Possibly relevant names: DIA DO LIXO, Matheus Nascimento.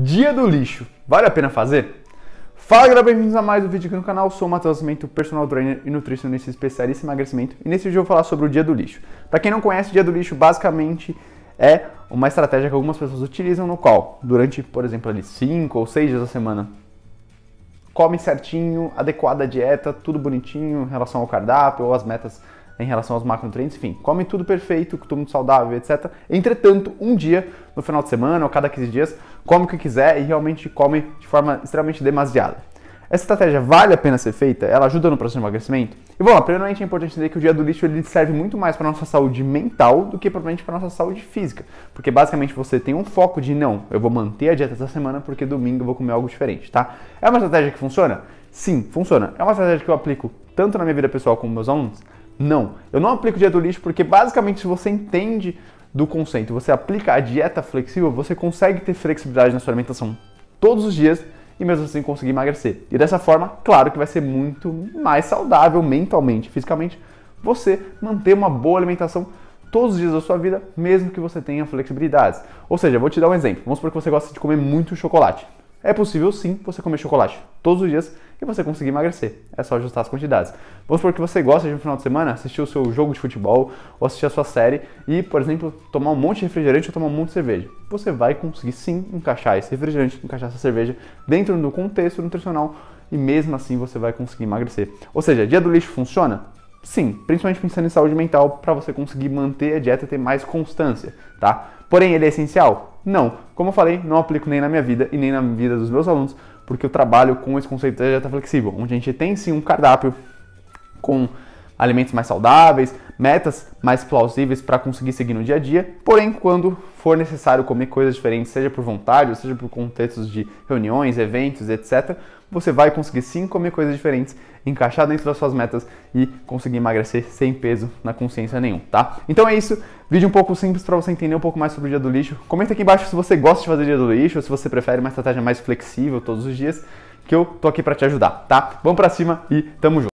Dia do lixo, vale a pena fazer? Fala galera, bem-vindos a mais um vídeo aqui no canal, eu sou o Matheus Nascimento, personal trainer e nutricionista especialista em emagrecimento, e nesse vídeo eu vou falar sobre o dia do lixo. Para quem não conhece, o dia do lixo basicamente é uma estratégia que algumas pessoas utilizam no qual, durante, por exemplo, ali 5 ou 6 dias da semana, come certinho, adequada a dieta, tudo bonitinho em relação ao cardápio ou às metas em relação aos macronutrientes, enfim, come tudo perfeito, tudo muito saudável, etc. Entretanto, um dia, no final de semana ou cada 15 dias, come o que quiser e realmente come de forma extremamente demasiada. Essa estratégia vale a pena ser feita? Ela ajuda no processo de emagrecimento? E bom, primeiramente é importante entender que o dia do lixo ele serve muito mais para a nossa saúde mental do que provavelmente para a nossa saúde física. Porque basicamente você tem um foco de não, eu vou manter a dieta essa semana porque domingo eu vou comer algo diferente, tá? É uma estratégia que funciona? Sim, funciona. É uma estratégia que eu aplico tanto na minha vida pessoal como meus alunos? Não, eu não aplico o dia do lixo porque basicamente se você entende do conceito, você aplica a dieta flexível, você consegue ter flexibilidade na sua alimentação todos os dias e mesmo assim conseguir emagrecer. E dessa forma, claro que vai ser muito mais saudável mentalmente, fisicamente, você manter uma boa alimentação todos os dias da sua vida, mesmo que você tenha flexibilidades. Ou seja, vou te dar um exemplo, vamos supor que você gosta de comer muito chocolate. É possível sim você comer chocolate todos os dias e você conseguir emagrecer, é só ajustar as quantidades. Vamos supor que você gosta de no final de semana assistir o seu jogo de futebol ou assistir a sua série e, por exemplo, tomar um monte de refrigerante ou tomar um monte de cerveja. Você vai conseguir sim encaixar esse refrigerante, encaixar essa cerveja dentro do contexto nutricional e mesmo assim você vai conseguir emagrecer. Ou seja, dia do lixo funciona? Sim, principalmente pensando em saúde mental, para você conseguir manter a dieta e ter mais constância, tá? Porém, ele é essencial? Não. Como eu falei, não aplico nem na minha vida e nem na vida dos meus alunos, porque eu trabalho com esse conceito da dieta flexível, onde a gente tem sim um cardápio com alimentos mais saudáveis, metas mais plausíveis para conseguir seguir no dia a dia, porém, quando for necessário comer coisas diferentes, seja por vontade ou seja por contextos de reuniões, eventos, etc., você vai conseguir sim comer coisas diferentes, encaixar dentro das suas metas e conseguir emagrecer sem peso na consciência nenhum, tá? Então é isso, vídeo um pouco simples para você entender um pouco mais sobre o dia do lixo. Comenta aqui embaixo se você gosta de fazer dia do lixo ou se você prefere uma estratégia mais flexível todos os dias, que eu tô aqui para te ajudar, tá? Vamos para cima e tamo junto!